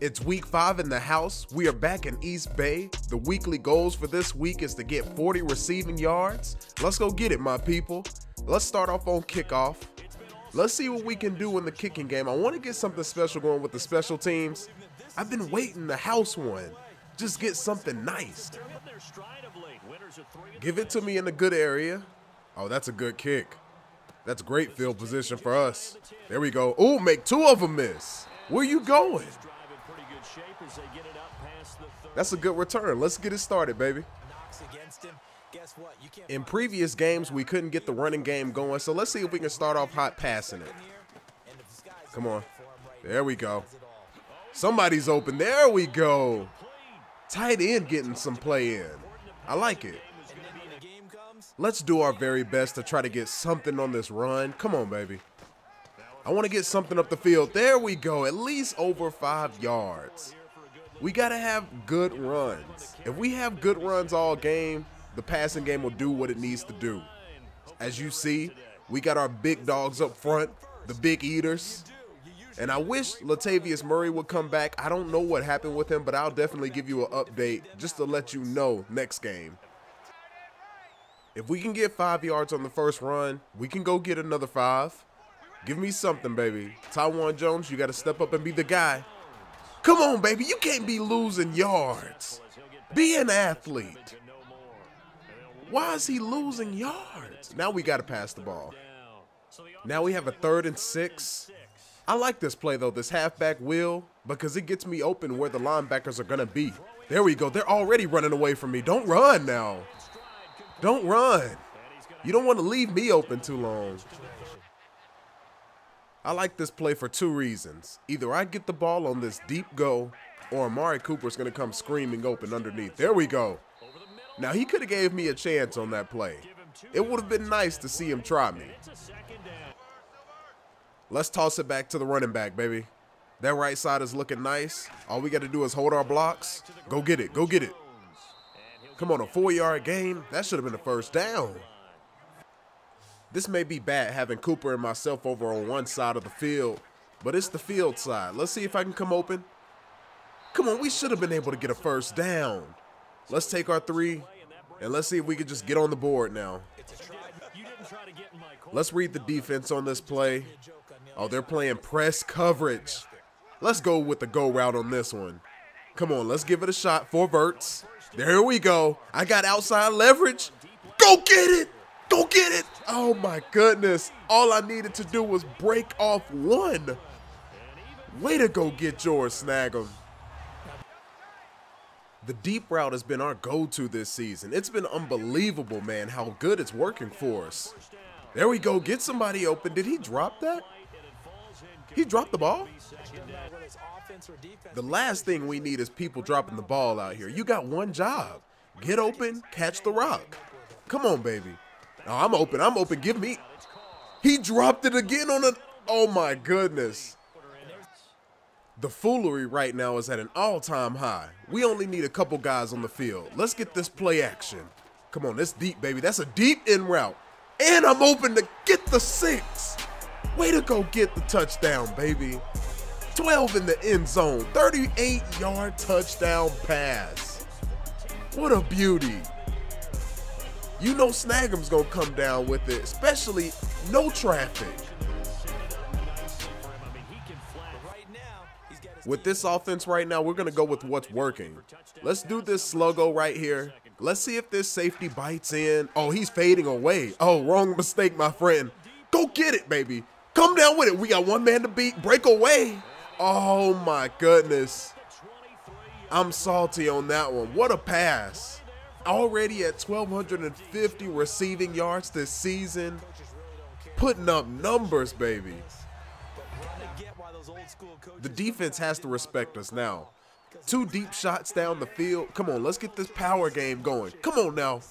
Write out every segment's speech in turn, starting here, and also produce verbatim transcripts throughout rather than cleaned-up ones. It's week five in the house. We are back in East Bay. The weekly goals for this week is to get forty receiving yards. Let's go get it, my people. Let's start off on kickoff. Let's see what we can do in the kicking game. I want to get something special going with the special teams. I've been waiting the house one. Just get something nice. Give it to me in a good area. Oh, that's a good kick. That's great field position for us. There we go. Oh, make two of them miss. Where you going? That's a good return. Let's get it started, baby. In previous games, we couldn't get the running game going, so let's see if we can start off hot passing it. Come on. There we go. Somebody's open. There we go. Tight end getting some play in. I like it. Let's do our very best to try to get something on this run. Come on, baby. I want to get something up the field. There we go. At least over five yards. We got to have good runs. If we have good runs all game, the passing game will do what it needs to do. As you see, we got our big dogs up front, the big eaters. And I wish Latavius Murray would come back. I don't know what happened with him, but I'll definitely give you an update just to let you know next game. If we can get five yards on the first run, we can go get another five. Give me something, baby. Tywon Jones, you got to step up and be the guy. Come on, baby. You can't be losing yards. Be an athlete. Why is he losing yards? Now we got to pass the ball. Now we have a third and six. I like this play, though, this halfback wheel, because it gets me open where the linebackers are going to be. There we go. They're already running away from me. Don't run now. Don't run. You don't want to leave me open too long. I like this play for two reasons. Either I get the ball on this deep go, or Amari Cooper's going to come screaming open underneath. There we go. Now, he could have gave me a chance on that play. It would have been nice to see him try me. Let's toss it back to the running back, baby. That right side is looking nice. All we got to do is hold our blocks. Go get it. Go get it. Come on, a four-yard gain. That should have been a first down. This may be bad having Cooper and myself over on one side of the field, but it's the field side. Let's see if I can come open. Come on, we should have been able to get a first down. Let's take our three, and let's see if we can just get on the board now. Let's read the defense on this play. Oh, they're playing press coverage. Let's go with the go route on this one. Come on, let's give it a shot. Four verts. There we go. I got outside leverage. Go get it. Go get it. Oh, my goodness. All I needed to do was break off one. Way to go get yours, Snaggem. The deep route has been our go-to this season. It's been unbelievable, man, how good it's working for us. There we go. Get somebody open. Did he drop that? He dropped the ball? The last thing we need is people dropping the ball out here. You got one job. Get open, catch the rock. Come on, baby. No, I'm open. I'm open. Give me. He dropped it again on a. Oh, my goodness. The foolery right now is at an all-time high. We only need a couple guys on the field. Let's get this play action. Come on, that's deep, baby. That's a deep in route. And I'm open to get the six. Way to go get the touchdown, baby. twelve in the end zone. thirty-eight yard touchdown pass. What a beauty. You know Snagham's going to come down with it, especially no traffic. With this offense right now, we're going to go with what's working. Let's do this sluggo right here. Let's see if this safety bites in. Oh, he's fading away. Oh, wrong mistake, my friend. Go get it, baby. Come down with it. We got one man to beat. Break away. Oh, my goodness. I'm salty on that one. What a pass. Already at one thousand two hundred fifty receiving yards this season, putting up numbers, baby. The defense has to respect us now. Two deep shots down the field. Come on, let's get this power game going. Come on now.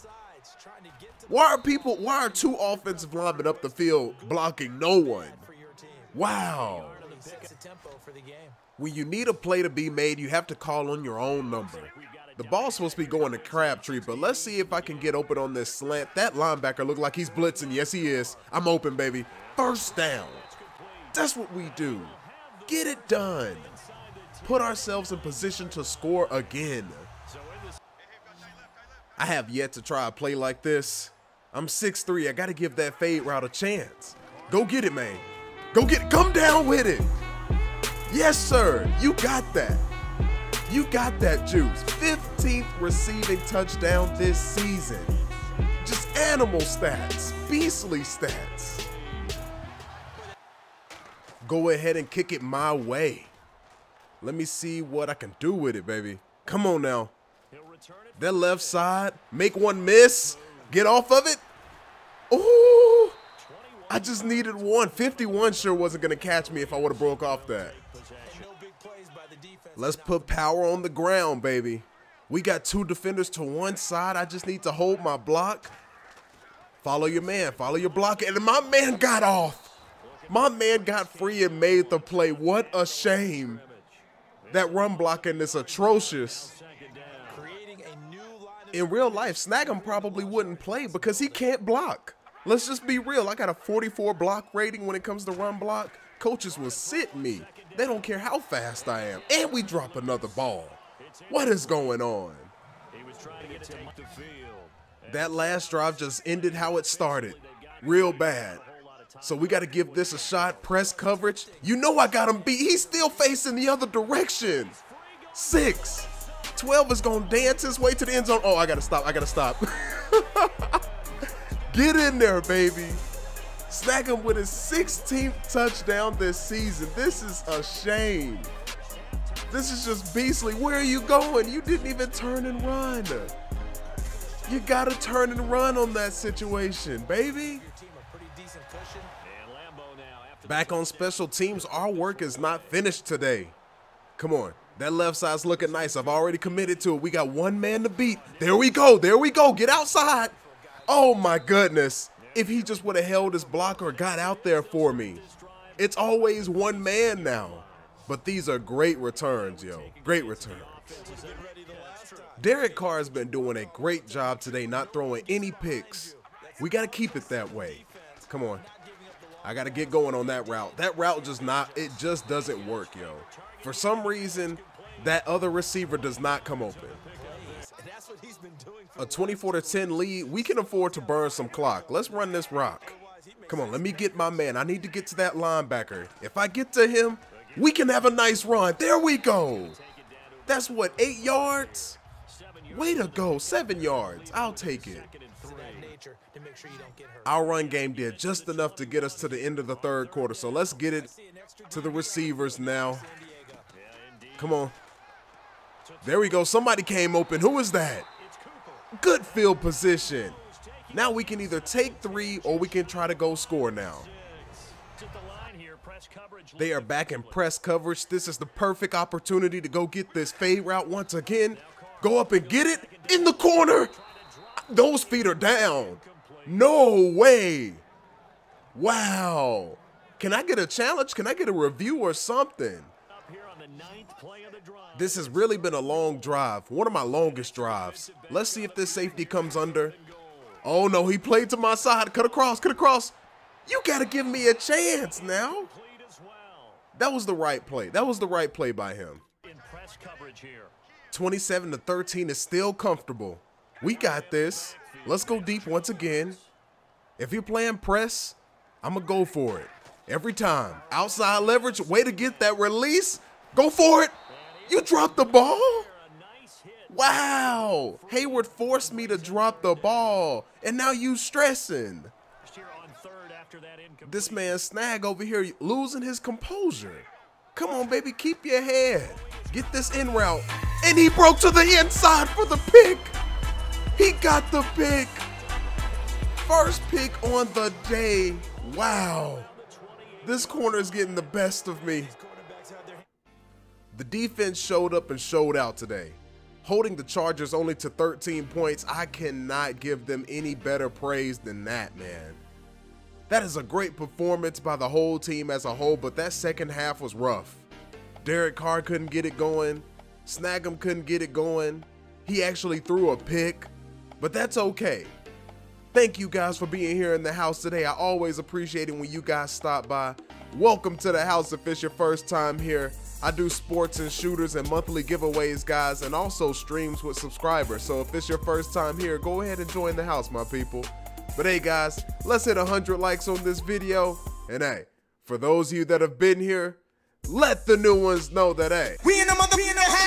Why are people, why are two offensive linemen up the field blocking no one? Wow. When you need a play to be made, you have to call on your own number. The ball's supposed to be going to Crabtree, but let's see if I can get open on this slant. That linebacker looked like he's blitzing. Yes, he is. I'm open, baby. First down. That's what we do. Get it done. put ourselves in position to score again. I have yet to try a play like this. I'm six three. I got to give that fade route a chance. Go get it, man. Go get it. Come down with it. Yes, sir. You got that. You got that juice. fifteenth receiving touchdown this season. Just animal stats. Beastly stats. Go ahead and kick it my way. Let me see what I can do with it, baby. Come on now. That left side. Make one miss. Get off of it. Ooh. I just needed one. fifty-one sure wasn't going to catch me if I would have broke off that. Let's put power on the ground, baby. We got two defenders to one side. I just need to hold my block. Follow your man. Follow your block. And my man got off. My man got free and made the play. What a shame. That run blocking is atrocious. In real life, Snagum probably wouldn't play because he can't block. Let's just be real. I got a forty-four block rating when it comes to run block. Coaches will sit me. They don't care how fast I am. And we drop another ball. What is going on? That last drive just ended how it started. Real bad. So we got to give this a shot. Press coverage. You know I got him beat. He's still facing the other direction. Six. twelve is going to dance his way to the end zone. Oh, I got to stop. I got to stop. Get in there, baby. Snag him with his sixteenth touchdown this season. This is a shame. This is just beastly. Where are you going? You didn't even turn and run. You got to turn and run on that situation, baby. Back on special teams, our work is not finished today. Come on. That left side's looking nice. I've already committed to it. We got one man to beat. There we go. There we go. Get outside. Oh, my goodness. If he just would have held his block or got out there for me. It's always one man now. But these are great returns, yo. Great returns. Derek Carr has been doing a great job today, not throwing any picks. We got to keep it that way. Come on. I got to get going on that route. That route just not, it just doesn't work, yo. For some reason, that other receiver does not come open. A twenty-four to ten lead. We can afford to burn some clock. Let's run this rock. Come on, let me get my man. I need to get to that linebacker. If I get to him, we can have a nice run. There we go. That's what, eight yards? Way to go, seven yards. I'll take it. Our run game did just enough to get us to the end of the third quarter. So let's get it to the receivers now. Come on. There we go. Somebody came open. Who is that? Good field position. Now we can either take three or we can try to go score now. They are back in press coverage. This is the perfect opportunity to go get this fade route once again. Go up and get it in the corner. Those feet are down. No way. Wow. Can I get a challenge? Can I get a review or something? This has really been a long drive. One of my longest drives. Let's see if this safety comes under. Oh, no. He played to my side. Cut across. Cut across. You got to give me a chance now. That was the right play. That was the right play by him. twenty-seven to thirteen is still comfortable. We got this. Let's go deep once again. If you're playing press, I'm going to go for it. Every time. Outside leverage. Way to get that release. Go for it. You dropped the ball? Wow. Hayward forced me to drop the ball. And now you stressing. This man Snag over here losing his composure. Come on, baby. Keep your head. Get this in route. And he broke to the inside for the pick. He got the pick. First pick on the day. Wow. This corner is getting the best of me. The defense showed up and showed out today. Holding the Chargers only to thirteen points, I cannot give them any better praise than that, man. That is a great performance by the whole team as a whole, but that second half was rough. Derek Carr couldn't get it going. Snagum couldn't get it going. He actually threw a pick. But that's okay. Thank you guys for being here in the house today. I always appreciate it when you guys stop by. Welcome to the house if it's your first time here. I do sports and shooters and monthly giveaways, guys, and also streams with subscribers. So if it's your first time here, go ahead and join the house, my people. But hey, guys, let's hit one hundred likes on this video. And hey, for those of you that have been here, let the new ones know that, hey, we in the mother- we in the